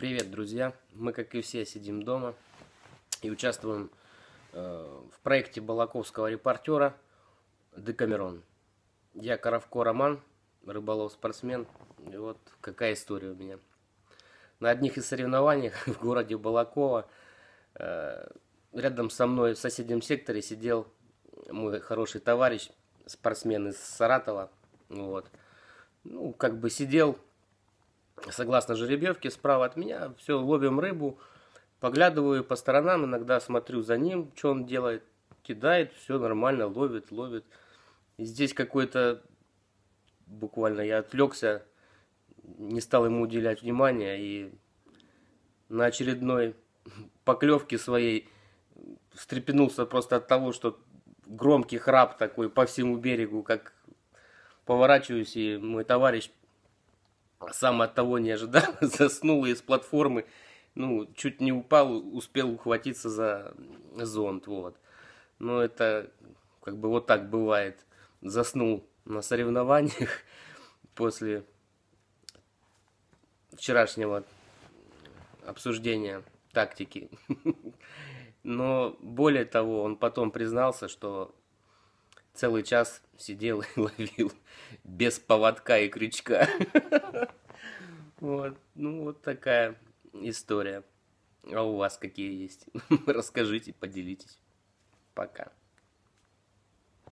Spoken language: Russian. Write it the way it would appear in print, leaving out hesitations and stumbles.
Привет, друзья! Мы, как и все, сидим дома и участвуем в проекте Балаковского репортера «Декамерон». Я Коровко Роман, рыболов-спортсмен. И вот какая история у меня. На одних из соревнований в городе Балаково рядом со мной в соседнем секторе сидел мой хороший товарищ, спортсмен из Саратова. Вот. Ну, как бы сидел... Согласно жеребьевке, справа от меня, все, ловим рыбу, поглядываю по сторонам, иногда смотрю за ним, что он делает, кидает, все нормально, ловит, ловит. И здесь какой-то, буквально я отвлекся, не стал ему уделять внимания, и на очередной поклевке своей встрепенулся просто от того, что громкий храп такой по всему берегу, как поворачиваюсь, и мой товарищ... Сам от того не ожидал, заснул из платформы, ну, чуть не упал, успел ухватиться за зонт, вот. Но это, как бы, вот так бывает. Заснул на соревнованиях после вчерашнего обсуждения тактики. Но, более того, он потом признался, что целый час сидел и ловил без поводка и крючка. Вот. Ну, вот такая история. А у вас какие есть? Расскажите, поделитесь. Пока.